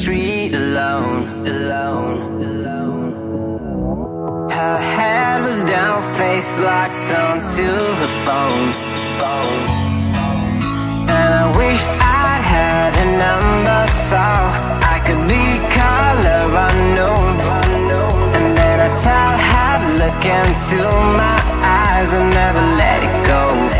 Street alone. Her head was down, face locked onto the phone. And I wished I'd had a number so I could be color unknown. And then I tell her to look into my eyes. hands will never let it go.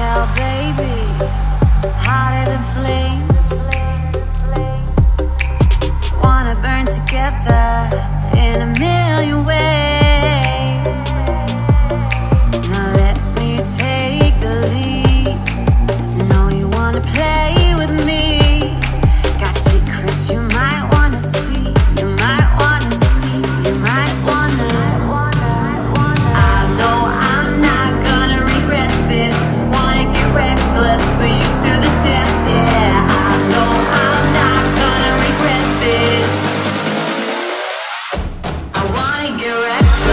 hell, baby, hotter than flames. Wanna burn together in a million ways. Now let me take the lead. Know you wanna play with me. Got secrets you might wanna see. You might wanna see. You might wanna. I know I'm not gonna regret this. Wanna get reckless, but you to the test, yeah. I know I'm not gonna regret this. I wanna get reckless.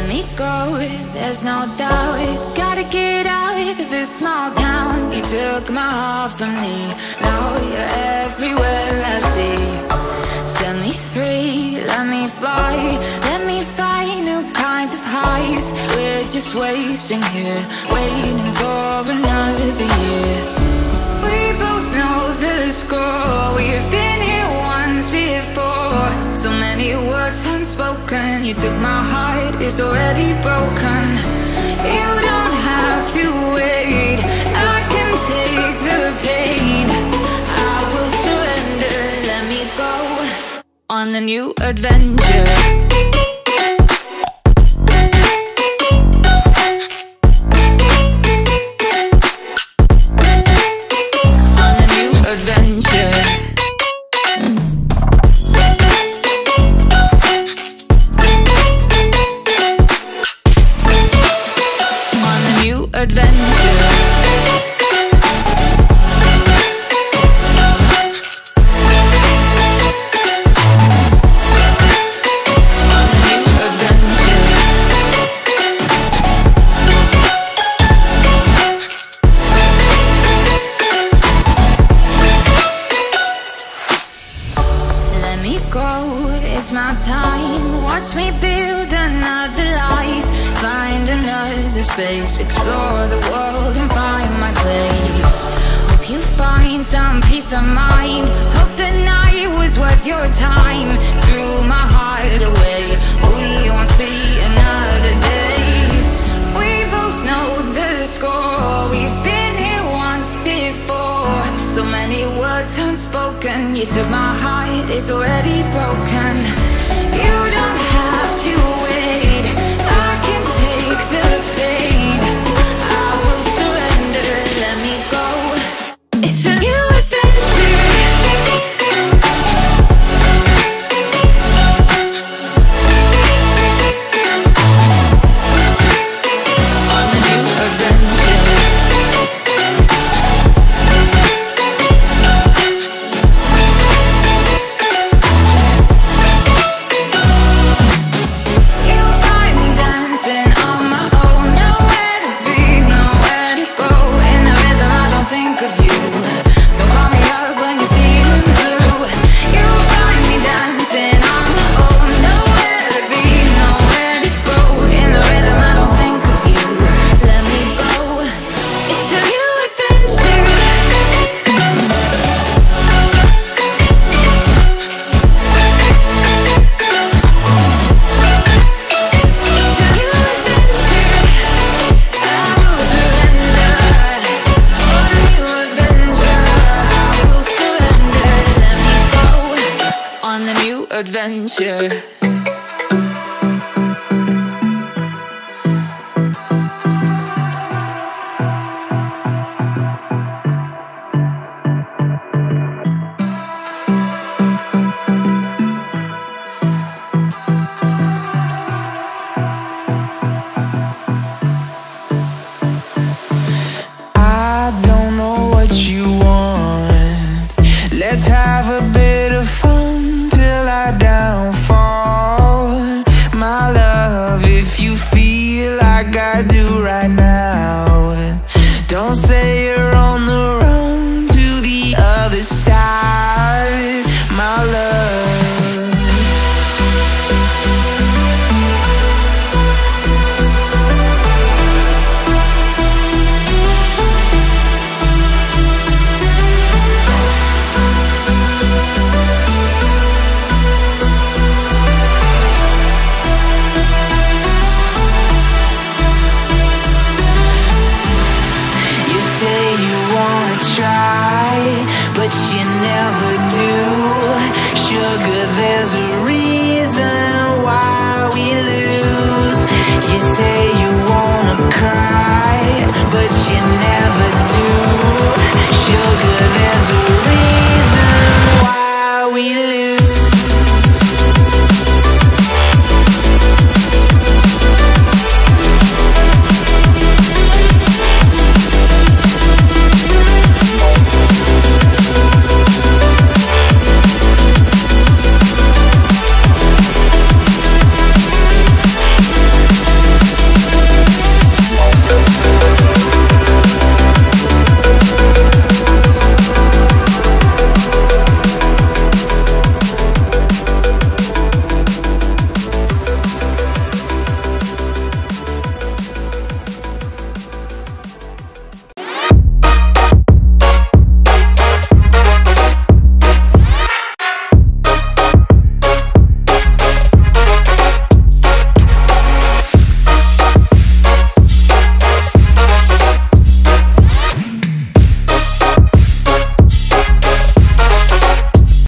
let me go, there's no doubt. Gotta get out of this small town. You took my heart from me, now you're everywhere I see. Set me free, let me fly, let me find new kinds of highs. We're just wasting here, waiting for another year. We both know the score, we've been here once before. So many words unspoken, you took my heart, it's already broken. You don't have to wait, I can take the pain. I will surrender, let me go on a new adventure. Explore the world and find my place. Hope you find some peace of mind. Hope the night was worth your time. Threw my heart away, we won't see another day. We both know the score, we've been here once before. So many words unspoken, you took my heart, it's already broken. You don't have to wait, I can take the pain. Adventure.